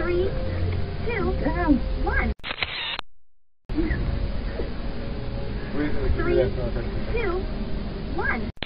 3, 2, 1. 3, 2, 1.